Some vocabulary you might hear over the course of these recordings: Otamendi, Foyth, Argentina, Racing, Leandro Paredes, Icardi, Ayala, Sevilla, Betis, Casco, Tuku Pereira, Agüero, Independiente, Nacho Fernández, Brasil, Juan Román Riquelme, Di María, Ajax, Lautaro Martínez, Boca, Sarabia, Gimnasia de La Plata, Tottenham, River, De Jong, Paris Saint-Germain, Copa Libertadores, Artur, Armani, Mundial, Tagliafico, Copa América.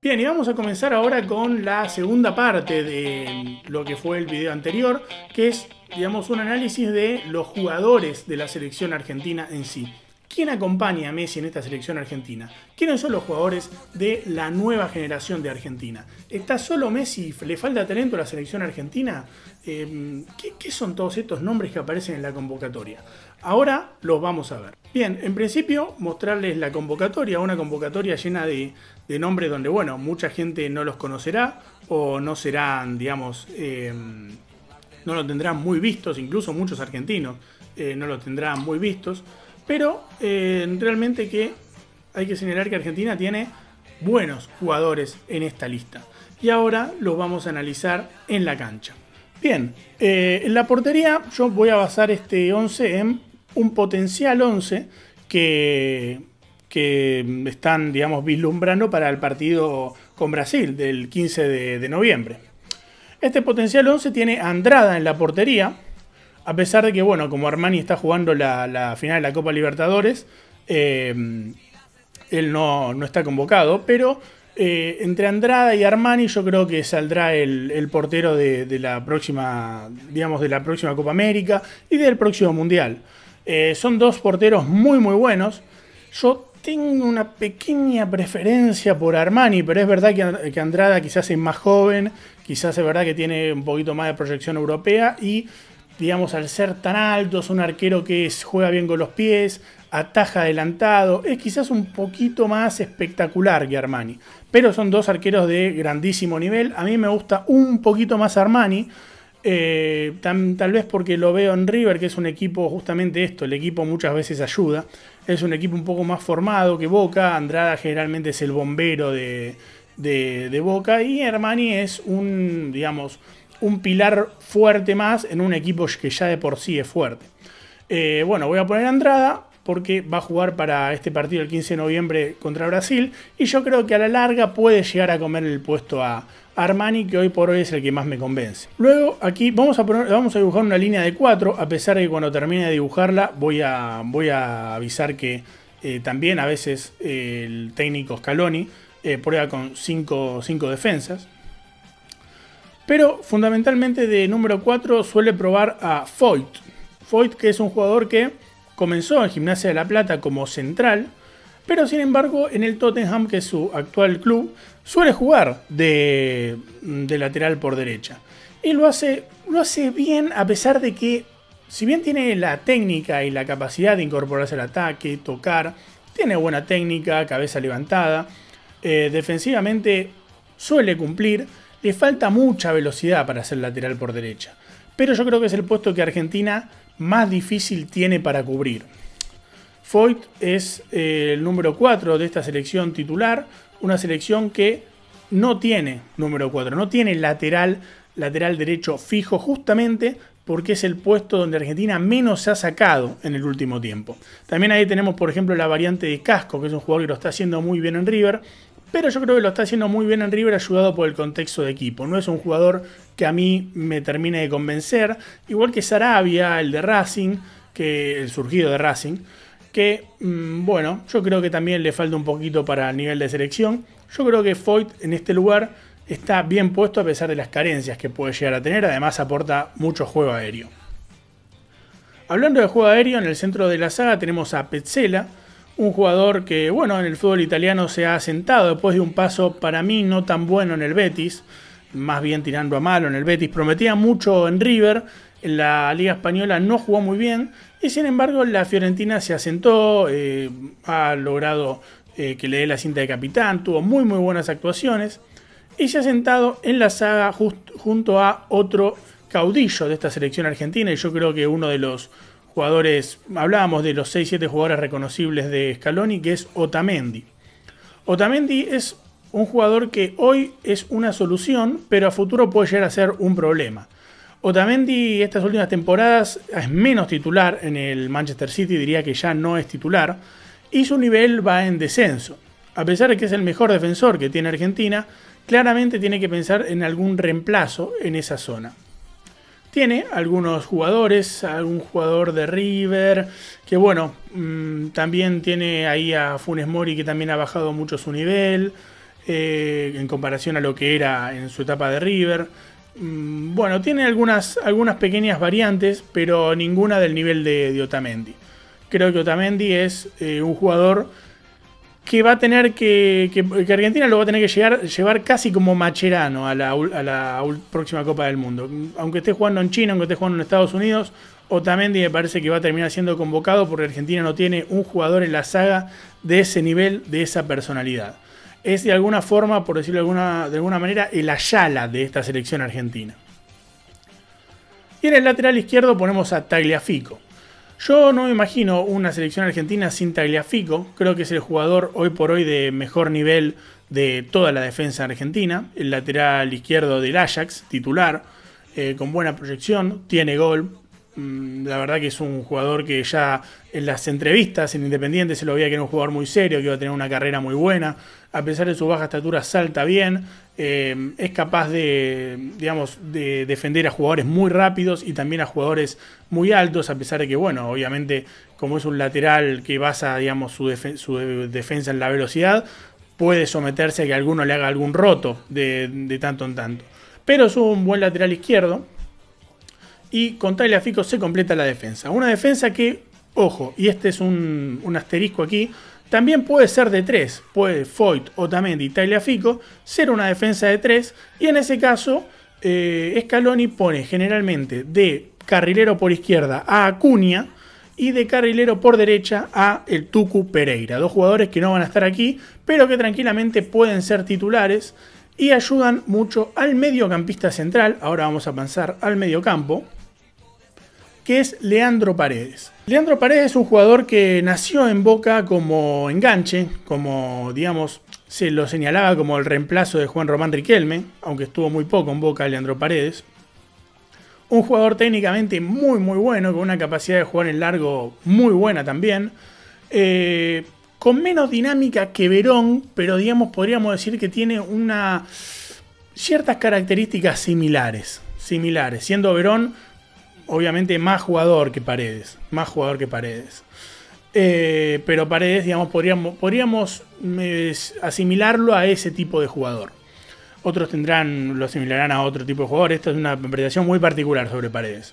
Bien, y vamos a comenzar ahora con la segunda parte de lo que fue el video anterior, que es, digamos, un análisis de los jugadores de la selección argentina en sí. ¿Quién acompaña a Messi en esta selección argentina? ¿Quiénes son los jugadores de la nueva generación de Argentina? ¿Está solo Messi? ¿Le falta talento a la selección argentina? ¿Qué son todos estos nombres que aparecen en la convocatoria? Ahora los vamos a ver. Bien, en principio mostrarles la convocatoria, una convocatoria llena de nombres donde, bueno, mucha gente no los conocerá o no serán, digamos, no lo tendrán muy vistos, incluso muchos argentinos no lo tendrán muy vistos. Pero realmente que hay que señalar que Argentina tiene buenos jugadores en esta lista. Y ahora los vamos a analizar en la cancha. Bien, en la portería yo voy a basar este 11 en un potencial 11 que están, digamos, vislumbrando para el partido con Brasil del 15 de noviembre. Este potencial 11 tiene a Andrada en la portería. A pesar de que, bueno, como Armani está jugando la final de la Copa Libertadores, él no está convocado. Pero entre Andrada y Armani yo creo que saldrá el portero de la próxima, digamos, de la próxima Copa América y del próximo Mundial. Son dos porteros muy, muy buenos. Yo tengo una pequeña preferencia por Armani, pero es verdad que Andrada quizás es más joven, quizás es verdad que tiene un poquito más de proyección europea y, digamos, al ser tan alto, es un arquero que juega bien con los pies, ataja adelantado, es quizás un poquito más espectacular que Armani. Pero son dos arqueros de grandísimo nivel. A mí me gusta un poquito más Armani, tal vez porque lo veo en River, que es un equipo justamente esto, el equipo muchas veces ayuda. Es un equipo un poco más formado que Boca. Andrada generalmente es el bombero de Boca y Armani es un, digamos, un pilar fuerte más en un equipo que ya de por sí es fuerte. Bueno, voy a poner a Andrada porque va a jugar para este partido el 15 de noviembre contra Brasil y yo creo que a la larga puede llegar a comer el puesto a Armani, que hoy por hoy es el que más me convence. Luego aquí vamos a dibujar una línea de 4, a pesar de que cuando termine de dibujarla voy a avisar que también a veces el técnico Scaloni prueba con 5 defensas. Pero fundamentalmente de número 4 suele probar a Foyth. Foyth, que es un jugador que comenzó en Gimnasia de La Plata como central, pero sin embargo en el Tottenham, que es su actual club, suele jugar de lateral por derecha. Y lo hace bien, a pesar de que, si bien tiene la técnica y la capacidad de incorporarse al ataque, tocar, tiene buena técnica, cabeza levantada, defensivamente suele cumplir. Le falta mucha velocidad para ser lateral por derecha. Pero yo creo que es el puesto que Argentina más difícil tiene para cubrir. Foyth es el número 4 de esta selección titular. Una selección que no tiene número 4. No tiene lateral derecho fijo, justamente porque es el puesto donde Argentina menos se ha sacado en el último tiempo. También ahí tenemos, por ejemplo, la variante de Casco, que es un jugador que lo está haciendo muy bien en River. Pero yo creo que lo está haciendo muy bien en River, ayudado por el contexto de equipo. No es un jugador que a mí me termine de convencer. Igual que Sarabia, el de Racing, el surgido de Racing. Que, bueno, yo creo que también le falta un poquito para el nivel de selección. Yo creo que Foyth en este lugar está bien puesto a pesar de las carencias que puede llegar a tener. Además aporta mucho juego aéreo. Hablando de juego aéreo, en el centro de la saga tenemos a Pezzella. Un jugador que, bueno, en el fútbol italiano se ha asentado después de un paso para mí no tan bueno en el Betis, más bien tirando a malo en el Betis. Prometía mucho en River, en la Liga Española no jugó muy bien y sin embargo la Fiorentina se asentó, ha logrado que le dé la cinta de capitán, tuvo muy muy buenas actuaciones y se ha asentado en la saga junto a otro caudillo de esta selección argentina y yo creo que uno de los jugadores, hablábamos de los 6-7 jugadores reconocibles de Scaloni, que es Otamendi. Otamendi es un jugador que hoy es una solución, pero a futuro puede llegar a ser un problema. Otamendi estas últimas temporadas es menos titular en el Manchester City, diría que ya no es titular, y su nivel va en descenso. A pesar de que es el mejor defensor que tiene Argentina, claramente tiene que pensar en algún reemplazo en esa zona. Tiene algunos jugadores, algún jugador de River, que bueno, también tiene ahí a Funes Mori, que también ha bajado mucho su nivel. en comparación a lo que era en su etapa de River. Bueno, tiene algunas pequeñas variantes, pero ninguna del nivel de Otamendi. Creo que Otamendi es un jugador que va a tener que Argentina lo va a tener que llevar casi como Mascherano a la próxima Copa del Mundo. Aunque esté jugando en China, aunque esté jugando en Estados Unidos, Otamendi me parece que va a terminar siendo convocado porque Argentina no tiene un jugador en la saga de ese nivel, de esa personalidad. Es de alguna forma, por decirlo de alguna manera, el Ayala de esta selección argentina. Y en el lateral izquierdo ponemos a Tagliafico. Yo no me imagino una selección argentina sin Tagliafico. Creo que es el jugador hoy por hoy de mejor nivel de toda la defensa argentina. El lateral izquierdo del Ajax, titular, con buena proyección, tiene gol. La verdad que es un jugador que ya en las entrevistas en Independiente se lo veía que era un jugador muy serio, que iba a tener una carrera muy buena. A pesar de su baja estatura salta bien, es capaz de, digamos, de defender a jugadores muy rápidos y también a jugadores muy altos, a pesar de que, bueno, obviamente como es un lateral que basa, digamos, su defensa en la velocidad, puede someterse a que alguno le haga algún roto de tanto en tanto. Pero es un buen lateral izquierdo y con Tagliafico se completa la defensa. Una defensa que, ojo, y este es un asterisco aquí, también puede ser de 3, puede Foyth, Otamendi y Tagliafico ser una defensa de 3, y en ese caso Scaloni pone generalmente de carrilero por izquierda a Acuña y de carrilero por derecha a el Tuku Pereira, dos jugadores que no van a estar aquí, pero que tranquilamente pueden ser titulares y ayudan mucho al mediocampista central. Ahora vamos a pasar al mediocampo, que es Leandro Paredes. Leandro Paredes es un jugador que nació en Boca como enganche, como, digamos, se lo señalaba como el reemplazo de Juan Román Riquelme, aunque estuvo muy poco en Boca Leandro Paredes. Un jugador técnicamente muy muy bueno, con una capacidad de jugar en largo muy buena también. Con menos dinámica que Verón, pero digamos podríamos decir que tiene ciertas características similares, siendo Verón obviamente más jugador que Paredes. Pero Paredes, digamos, podríamos asimilarlo a ese tipo de jugador. Otros lo asimilarán a otro tipo de jugador. Esta es una interpretación muy particular sobre Paredes.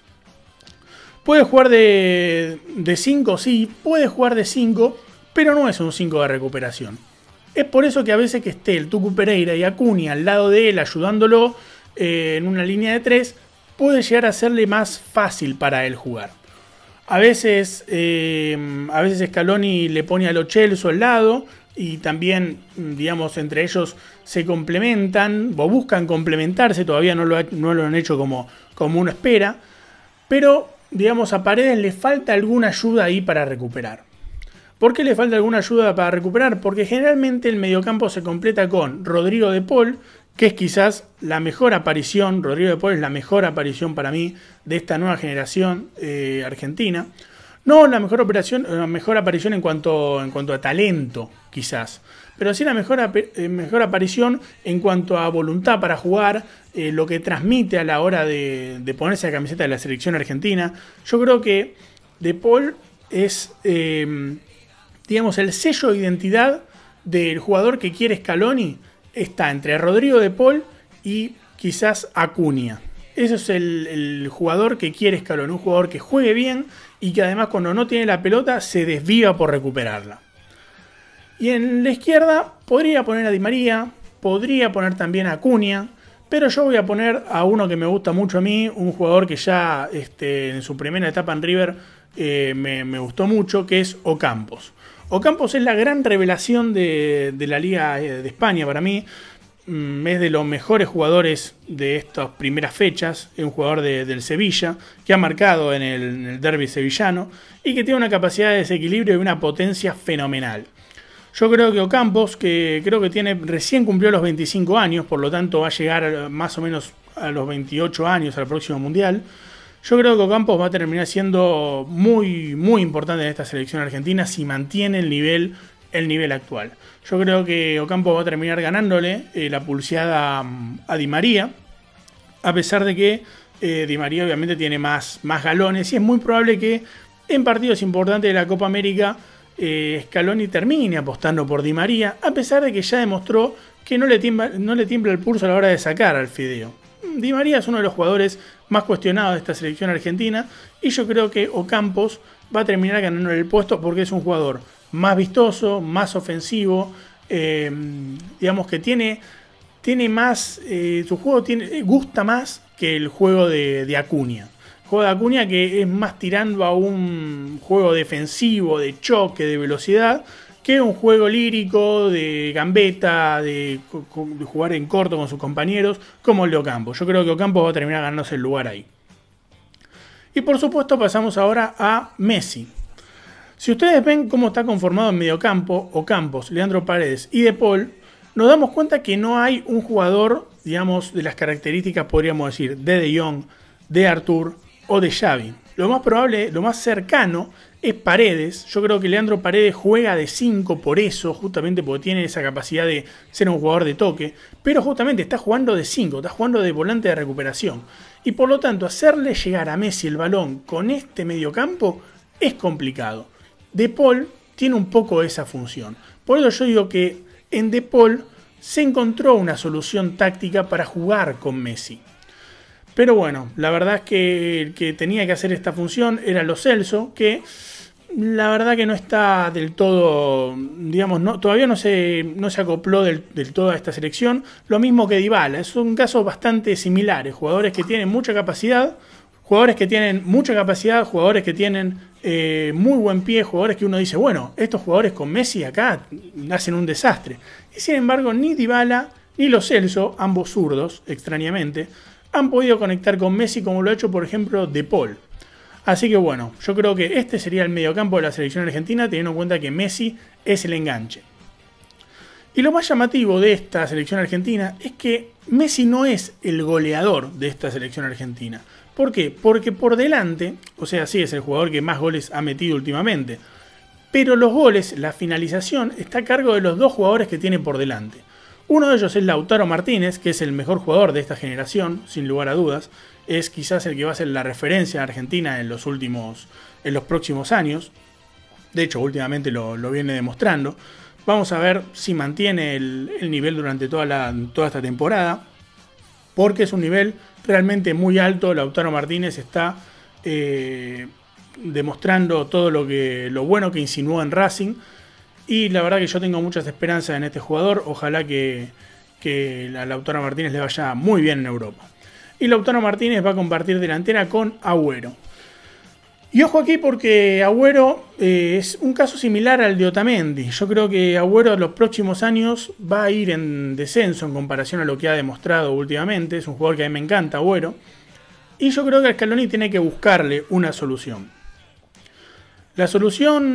Puede jugar de 5, sí, puede jugar de 5, pero no es un 5 de recuperación. Es por eso que a veces que esté el Tuku Pereira y Acuña al lado de él ayudándolo en una línea de 3, puede llegar a serle más fácil para él jugar. A veces Scaloni le pone a Lo Celso al lado y también, digamos, entre ellos se complementan o buscan complementarse. Todavía no lo han hecho como uno espera, pero, digamos, a Paredes le falta alguna ayuda ahí para recuperar. ¿Por qué le falta alguna ayuda para recuperar? Porque generalmente el mediocampo se completa con Rodrigo de Paul, que es quizás la mejor aparición. Rodrigo de Paul es la mejor aparición para mí de esta nueva generación argentina. No la mejor aparición en cuanto a talento, quizás, pero sí la mejor aparición en cuanto a voluntad para jugar, lo que transmite a la hora de ponerse la camiseta de la selección argentina. Yo creo que de Paul es, digamos, el sello de identidad del jugador que quiere Scaloni. Está entre Rodrigo de Paul y quizás Acuña. Ese es el jugador que quiere Scaloni, un jugador que juegue bien y que además cuando no tiene la pelota se desviva por recuperarla. Y en la izquierda podría poner a Di María, podría poner también a Acuña, pero yo voy a poner a uno que me gusta mucho a mí, un jugador que ya en su primera etapa en River me gustó mucho, que es Ocampos. Ocampos es la gran revelación de la Liga de España para mí. Es de los mejores jugadores de estas primeras fechas. Es un jugador del Sevilla que ha marcado en el derbi sevillano y que tiene una capacidad de desequilibrio y una potencia fenomenal. Yo creo que Ocampos, que creo que recién cumplió los 25 años, por lo tanto va a llegar más o menos a los 28 años al próximo Mundial. Yo creo que Ocampos va a terminar siendo muy, muy importante en esta selección argentina si mantiene el nivel actual. Yo creo que Ocampos va a terminar ganándole la pulseada a Di María, a pesar de que Di María obviamente tiene más galones y es muy probable que en partidos importantes de la Copa América Scaloni termine apostando por Di María, a pesar de que ya demostró que no le tiembla el pulso a la hora de sacar al Fideo. Di María es uno de los jugadores más cuestionados de esta selección argentina y yo creo que Ocampos va a terminar ganando el puesto porque es un jugador más vistoso, más ofensivo, digamos que tiene más, su juego gusta más que el juego de Acuña. El juego de Acuña que es más tirando a un juego defensivo, de choque, de velocidad, que un juego lírico, de gambeta, de jugar en corto con sus compañeros, como el de Ocampos. Yo creo que Ocampos va a terminar ganándose el lugar ahí. Y por supuesto pasamos ahora a Messi. Si ustedes ven cómo está conformado en mediocampo, Ocampos, Leandro Paredes y De Paul, nos damos cuenta que no hay un jugador, digamos, de las características, podríamos decir, de Jong, de Artur o de Xavi. Lo más probable, lo más cercano es Paredes. Yo creo que Leandro Paredes juega de 5 por eso, justamente porque tiene esa capacidad de ser un jugador de toque, pero justamente está jugando de 5, está jugando de volante de recuperación. Y por lo tanto, hacerle llegar a Messi el balón con este mediocampo es complicado. De Paul tiene un poco esa función. Por eso yo digo que en De Paul se encontró una solución táctica para jugar con Messi. Pero bueno, la verdad es que el que tenía que hacer esta función era Lo Celso, que la verdad que no está del todo, digamos, todavía no se acopló del todo a esta selección. Lo mismo que Dybala, es un caso bastante similar, jugadores que tienen mucha capacidad, jugadores que tienen muy buen pie, jugadores que uno dice, bueno, estos jugadores con Messi acá hacen un desastre. Y sin embargo, ni Dybala ni Lo Celso, ambos zurdos, extrañamente, han podido conectar con Messi como lo ha hecho por ejemplo De Paul. Así que bueno, yo creo que este sería el mediocampo de la selección argentina teniendo en cuenta que Messi es el enganche. Y lo más llamativo de esta selección argentina es que Messi no es el goleador de esta selección argentina. ¿Por qué? Porque por delante, o sea, sí es el jugador que más goles ha metido últimamente, pero los goles, la finalización, está a cargo de los dos jugadores que tiene por delante. Uno de ellos es Lautaro Martínez, que es el mejor jugador de esta generación, sin lugar a dudas. Es quizás el que va a ser la referencia de Argentina en los próximos años. De hecho, últimamente lo viene demostrando. Vamos a ver si mantiene el nivel durante toda esta temporada, porque es un nivel realmente muy alto. Lautaro Martínez está demostrando todo lo bueno que insinuó en Racing. Y la verdad que yo tengo muchas esperanzas en este jugador. Ojalá que a Lautaro Martínez le vaya muy bien en Europa. Y Lautaro Martínez va a compartir delantera con Agüero. Y ojo aquí porque Agüero es un caso similar al de Otamendi. Yo creo que Agüero en los próximos años va a ir en descenso en comparación a lo que ha demostrado últimamente. Es un jugador que a mí me encanta, Agüero. Y yo creo que Scaloni tiene que buscarle una solución. La solución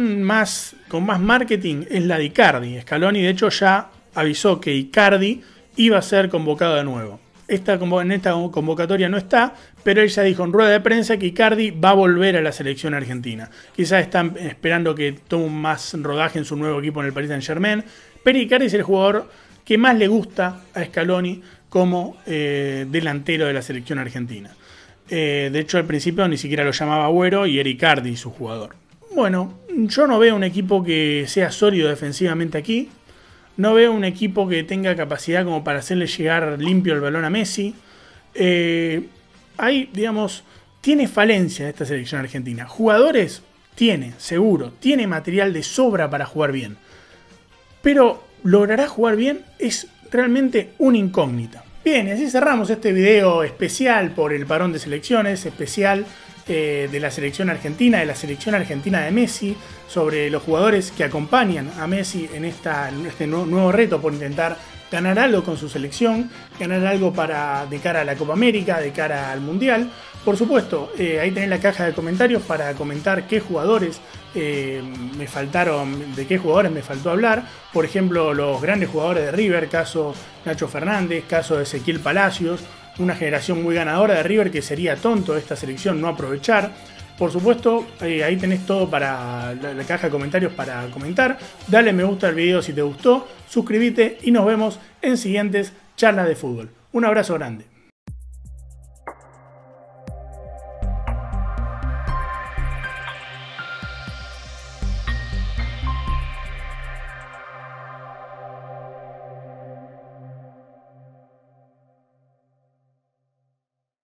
con más marketing es la de Icardi. Scaloni, de hecho, ya avisó que Icardi iba a ser convocado de nuevo. En esta convocatoria no está, pero él ya dijo en rueda de prensa que Icardi va a volver a la selección argentina. Quizás están esperando que tome más rodaje en su nuevo equipo en el Paris Saint-Germain, pero Icardi es el jugador que más le gusta a Scaloni como delantero de la selección argentina. De hecho, al principio ni siquiera lo llamaba Agüero y era Icardi su jugador. Bueno, yo no veo un equipo que sea sólido defensivamente aquí. No veo un equipo que tenga capacidad como para hacerle llegar limpio el balón a Messi. Tiene falencia esta selección argentina. Jugadores tiene, seguro. Tiene material de sobra para jugar bien. Pero ¿logrará jugar bien? Es realmente una incógnita. Bien, y así cerramos este video especial por el parón de selecciones, especial de la selección argentina, de Messi, sobre los jugadores que acompañan a Messi en este nuevo reto por intentar ganar algo con su selección, ganar algo de cara a la Copa América, de cara al Mundial. Por supuesto, ahí tenés la caja de comentarios para comentar qué jugadores de qué jugadores me faltó hablar. Por ejemplo, los grandes jugadores de River, caso Nacho Fernández, caso Ezequiel Palacios, una generación muy ganadora de River que sería tonto esta selección no aprovechar. Por supuesto, ahí tenés todo para la caja de comentarios para comentar. Dale me gusta al video si te gustó, suscríbete y nos vemos en siguientes charlas de fútbol. Un abrazo grande.